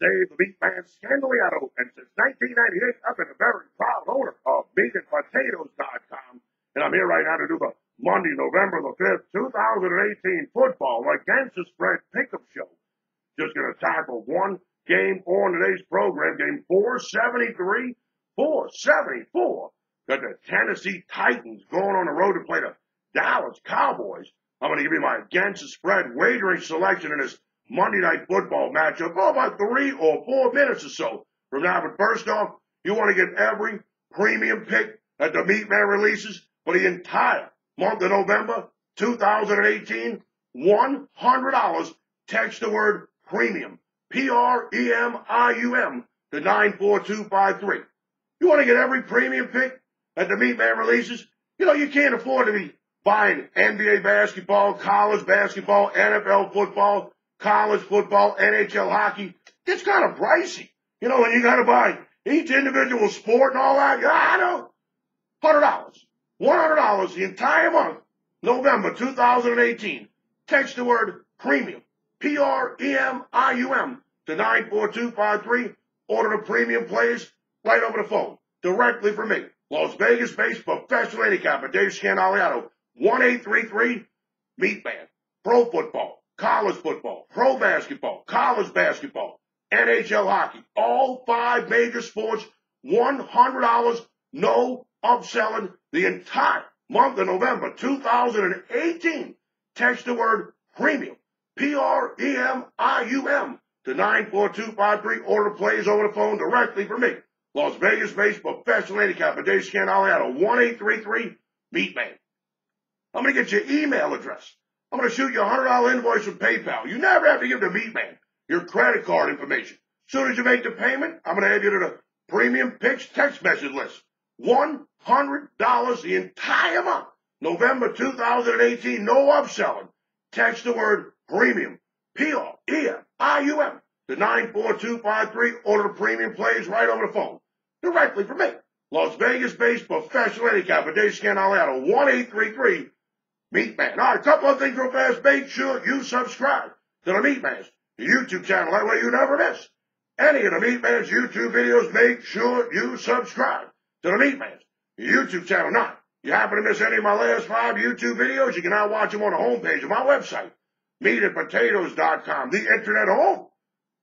Dave the Meatman Scandaliato, and since 1998, I've been a very proud owner of MeatAndPotatoes.com, and I'm here right now to do the Monday, November the 5th, 2018 football against the spread pickup show. Just going to tackle one game on today's program, game 473, 474. Got the Tennessee Titans going on the road to play the Dallas Cowboys. I'm going to give you my against the spread wagering selection in this Monday Night Football matchup for about 3 or 4 minutes or so from now. But first off, you want to get every premium pick that the Meatman releases for the entire month of November 2018, $100. Text the word premium, PREMIUM, to 94253. You want to get every premium pick that the Meatman releases? You know, you can't afford to be buying NBA basketball, college basketball, NFL football, college football, NHL hockey. It's kind of pricey. You know, when you got to buy each individual sport and all that, I know, $100. $100 the entire month, November 2018. Text the word premium, PREMIUM, to 94253. Order the premium plays right over the phone, directly from me. Las Vegas-based professional handicapper Dave Scandaliato, 1833 Meatman. Pro football, college football, pro basketball, college basketball, NHL hockey, all 5 major sports, $100, no upselling, the entire month of November 2018. Text the word premium, PREMIUM, to 94253. Order plays over the phone directly from me. Las Vegas-based professional handicapper Dave Scandaliato, 1833 Meatman. I'm going to get your email address. I'm going to shoot you a $100 invoice from PayPal. You never have to give the Meatman your credit card information. As soon as you make the payment, I'm going to add you to the Premium Picks text message list. $100 the entire month, November 2018, no upselling. Text the word premium, PREMIUM, to 94253. Order the premium plays right over the phone, directly from me. Las Vegas-based professional handicapper Dave Scandaliato, 1833 Meatman. All right, a couple of things real fast. Make sure you subscribe to the Meatman's YouTube channel. That way you never miss any of the Meatman's YouTube videos. Make sure you subscribe to the Meatman's YouTube channel. Now, if you happen to miss any of my last 5 YouTube videos, you can now watch them on the homepage of my website, MeatAndPotatoes.com, the internet home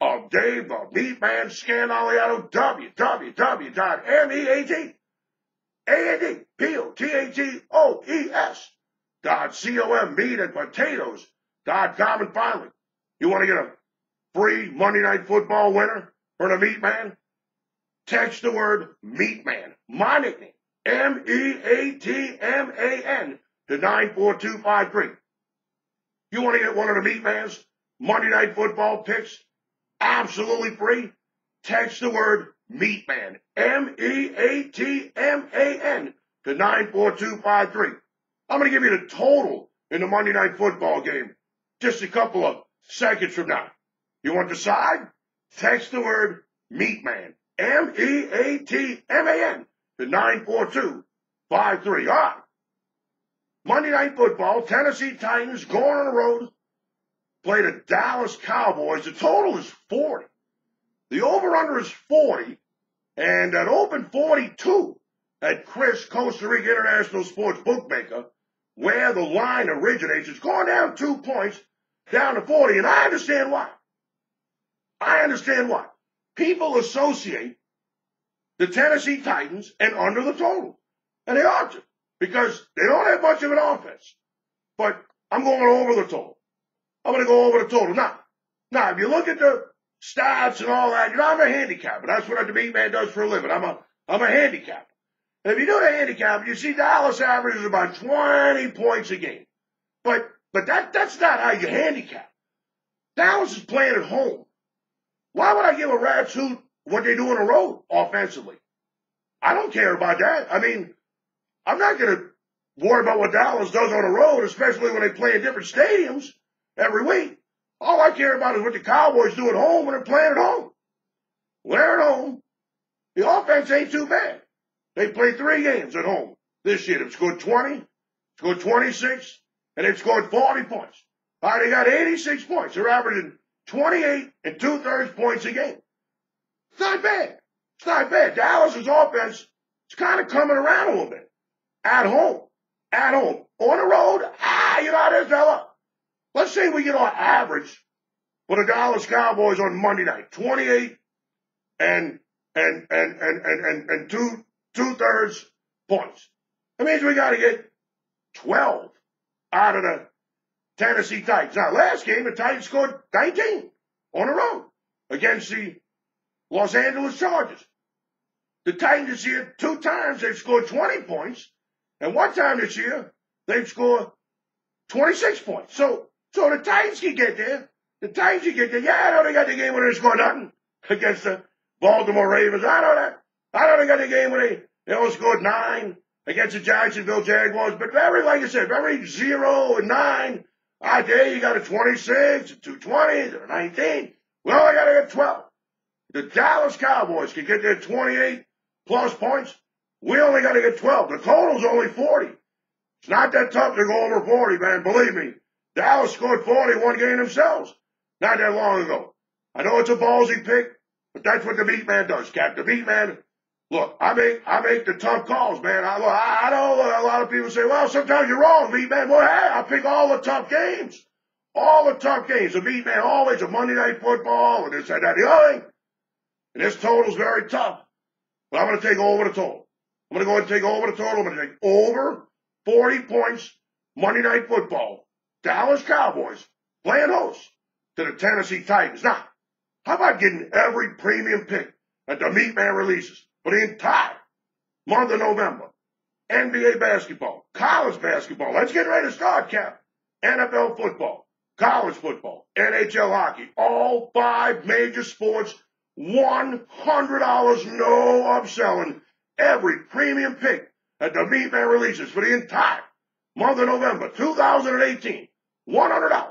of Dave the Meatman Scandaliato, www.meatandpotatoes.com, meatandpotatoes.com. And finally, you want to get a free Monday Night Football winner for the Meatman? Text the word Meatman, my nickname, MEATMAN, to 94253. You want to get one of the Meatman's Monday Night Football picks absolutely free? Text the word Meatman, MEATMAN, to 94253. I'm going to give you the total in the Monday Night Football game just a couple of seconds from now. You want the side? Text the word Meatman, MEATMAN, to 94253. All right. Monday Night Football, Tennessee Titans going on the road, play the Dallas Cowboys. The total is 40. The over-under is 40, and an open 42 at Chris Costa Rica International Sports Bookmaker, where the line originates. It's gone down 2 points, down to 40, and I understand why. People associate the Tennessee Titans and under the total, and they ought to, because they don't have much of an offense. But I'm going over the total. Now, if you look at the stats and all that, you know, I'm a handicapper. That's what the Meatman does for a living. I'm a handicapper. And if you do the handicapper, you see Dallas averages about 20 points a game. But that's not how you handicap. Dallas is playing at home. Why would I give a rat's hoot what they do on the road offensively? I don't care about that. I mean, I'm not going to worry about what Dallas does on the road, especially when they play in different stadiums every week. All I care about is what the Cowboys do at home when they're playing at home. When they're at home, the offense ain't too bad. They play 3 games at home this year. They've scored 20, scored 26, and they've scored 40 points. All right, they got 86 points. They're averaging 28 and 2/3 points a game. It's not bad. It's not bad. Dallas's offense is kind of coming around a little bit. At home. At home. On the road, you know how it is, fella. Let's say we get on average for the Dallas Cowboys on Monday night, 28 and 2/3 points. That means we got to get 12 out of the Tennessee Titans. Now, last game, the Titans scored 19 on the road against the Los Angeles Chargers. The Titans this year, 2 times they've scored 20 points, and 1 time this year they've scored 26 points. So the Titans can get there. The Titans can get there. Yeah, I know they got the game where they score nothing against the Baltimore Ravens. I know that. I know they got the game where they only scored 9 against the Jacksonville Jaguars. But very, like I said, very 0 and 9. Out there, you got a 26, a 220, a 19. Well, I got to get 12. The Dallas Cowboys can get their 28-plus points. We only got to get 12. The total's only 40. It's not that tough to go over 40, man. Believe me. Dallas scored 41 game themselves not that long ago. I know it's a ballsy pick, but that's what the MEATMAN does, Cap. The MEATMAN, look, I make the tough calls, man. I know a lot of people say, well, sometimes you're wrong, MEATMAN. Well, hey, I pick all the tough games. All the tough games. The MEATMAN always a Monday Night Football and this and that and the other thing. And this total's very tough. But I'm going to take over the total. I'm going to go ahead and take over the total. I'm going to take over 40 points Monday Night Football. Dallas Cowboys playing host to the Tennessee Titans. Now, how about getting every premium pick that the MEATMAN releases for the entire month of November? NBA basketball, college basketball. Let's get ready to start, Cap. NFL football, college football, NHL hockey. All 5 major sports, $100, no upselling. Every premium pick that the MEATMAN releases for the entire month of November 2018, $100.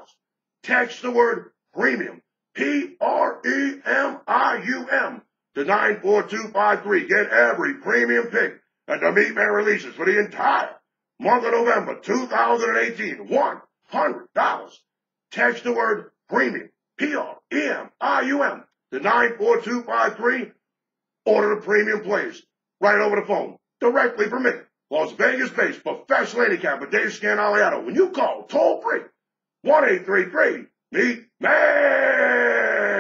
Text the word premium, PREMIUM, to 94253. Get every premium pick that the MEATMAN releases for the entire month of November 2018, $100. Text the word premium, PREMIUM, to 94253. Order the premium players right over the phone, directly from me. Las Vegas-based professional handicapper Dave Scandaliato. When you call, toll free, 1-833-MEATMAN.